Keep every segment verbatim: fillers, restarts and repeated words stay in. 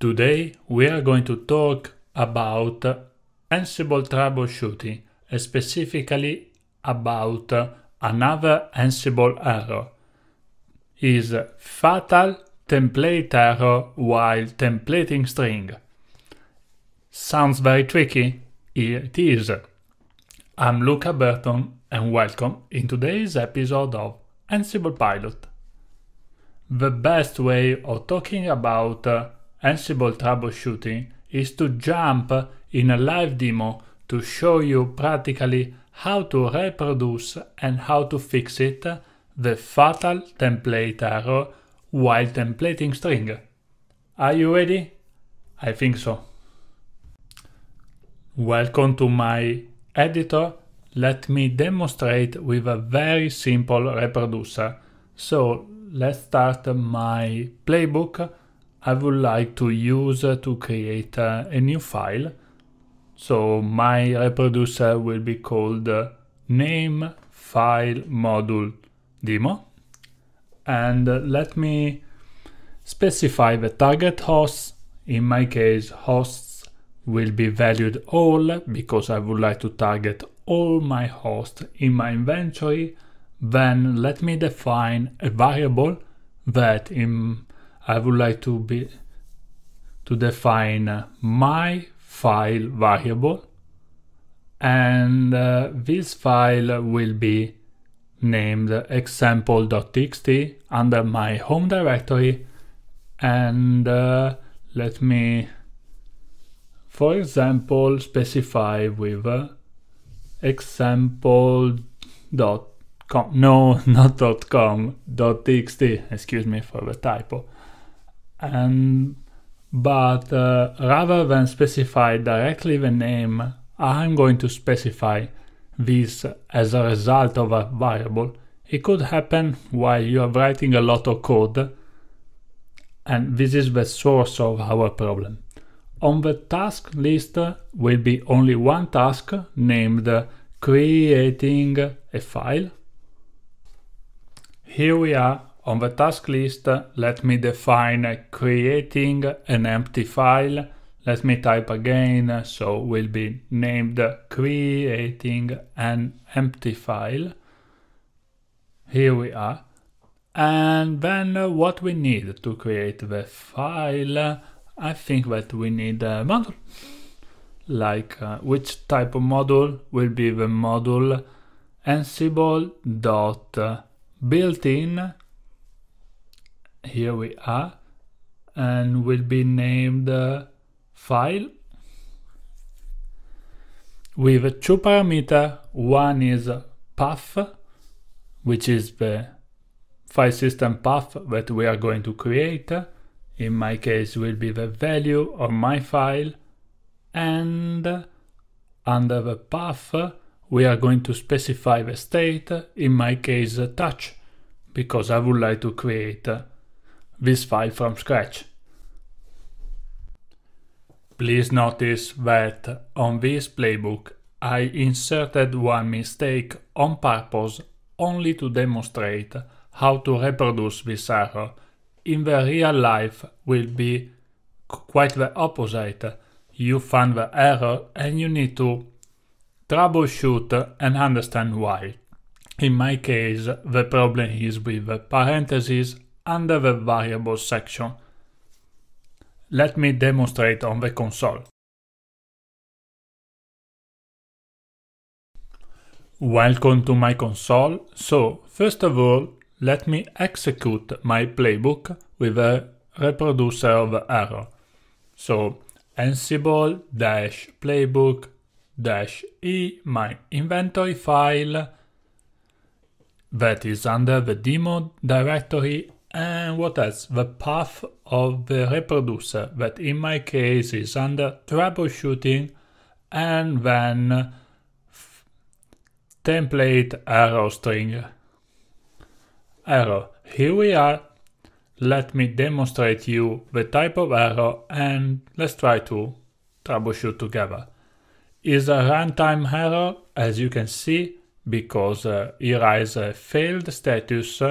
Today we are going to talk about Ansible troubleshooting, specifically about another Ansible error, is fatal template error while templating string. Sounds very tricky? It is. I'm Luca Berton and welcome in today's episode of Ansible Pilot. The best way of talking about uh, Ansible troubleshooting is to jump in a live demo to show you practically how to reproduce and how to fix it the fatal template error while templating string. Are you ready? I think so. Welcome to my editor. Let me demonstrate with a very simple reproducer. So let's start my playbook. I would like to use to create uh, a new file. So my reproducer will be called uh, name file module demo. And uh, let me specify the target hosts. In my case, hosts will be valued all because I would like to target all my hosts in my inventory. Then let me define a variable that in I would like to be to define my file variable, and uh, this file will be named example.txt under my home directory. And uh, let me, for example, specify with uh, example dot com, no, not .com, .txt, excuse me for the typo. And but uh, rather than specify directly the name, I'm going to specify this as a result of a variable. It could happen while you are writing a lot of code, and this is the source of our problem. On the task list will be only one task named creating a file. Here we are. On the task list, let me define creating an empty file. Let me type again, so will be named creating an empty file. Here we are. And then what we need to create the file, I think that we need a module. Like uh, which type of module will be the module Ansible.builtin. Here we are, and will be named uh, file with two parameters. One is path, which is the file system path that we are going to create. In my case, will be the value of my file, and under the path we are going to specify the state. In my case, touch, because I would like to create Uh, this file from scratch. Please notice that on this playbook I inserted one mistake on purpose, only to demonstrate how to reproduce this error. In the real life will be quite the opposite. You find the error and you need to troubleshoot and understand why. In my case, the problem is with the parentheses under the variable section. Let me demonstrate on the console. Welcome to my console. So, first of all, let me execute my playbook with a reproducer of error. So, Ansible-playbook-e, my inventory file that is under the demo directory. And what else? The path of the reproducer, that in my case is under troubleshooting, and then template error string error. Here we are. Let me demonstrate you the type of error and let's try to troubleshoot together. Is a runtime error, as you can see, because uh, here is a failed status.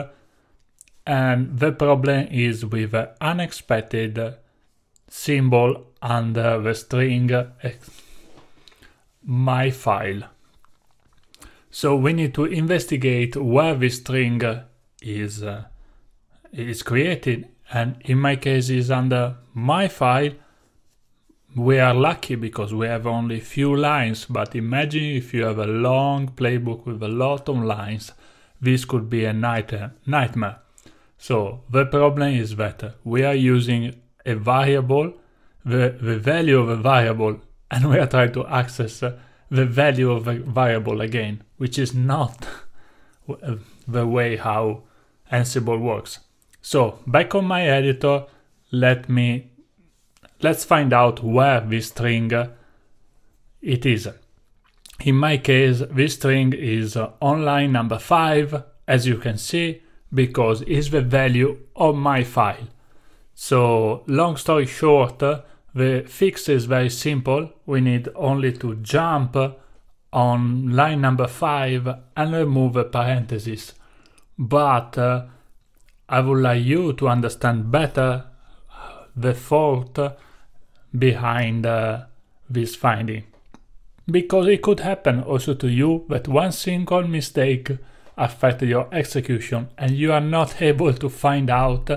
And the problem is with unexpected symbol under the string my file. So we need to investigate where this string is uh, is created, and in my case is under my file. We are lucky because we have only few lines, but imagine if you have a long playbook with a lot of lines, this could be a nightmare. So the problem is that we are using a variable, the, the value of a variable, and we are trying to access the value of a variable again, which is not the way how Ansible works. So back on my editor, let me Let's find out where this string uh, it is. In my case, this string is uh, on line number five, as you can see, because it's the value of my file. So long story short, uh, the fix is very simple. We need only to jump on line number five and remove the parentheses. But uh, I would like you to understand better the thought uh, behind uh, this finding, because it could happen also to you that one single mistake affects your execution and you are not able to find out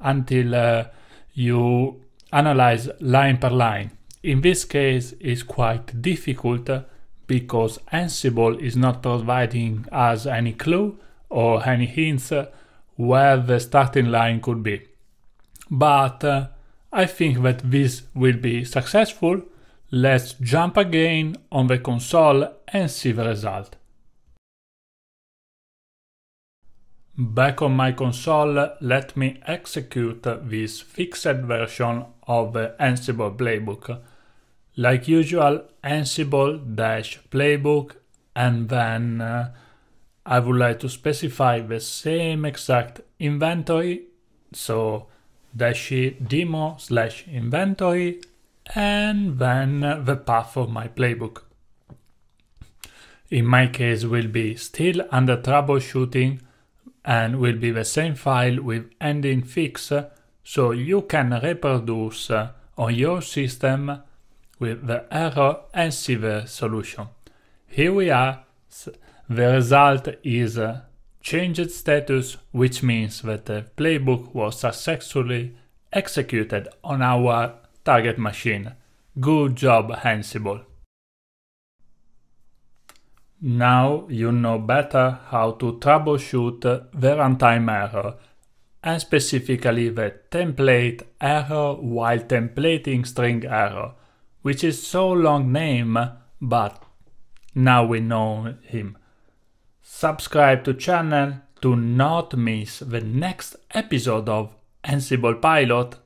until uh, you analyze line per line. In this case it's quite difficult because Ansible is not providing us any clue or any hints where the starting line could be. But uh, I think that this will be successful. Let's jump again on the console and see the result. Back on my console, let me execute this fixed version of the Ansible playbook. Like usual, Ansible-playbook, and then uh, I would like to specify the same exact inventory, so dash demo slash inventory, and then the path of my playbook. In my case will be still under troubleshooting and will be the same file with ending fix, so you can reproduce on your system with the error and see the solution. Here we are. The result is changed status, which means that the playbook was successfully executed on our target machine. Good job, Ansible! Now you know better how to troubleshoot the runtime error, and specifically the template error while templating string error, which is so long name, but now we know him. Subscribe to channel to not miss the next episode of Ansible Pilot.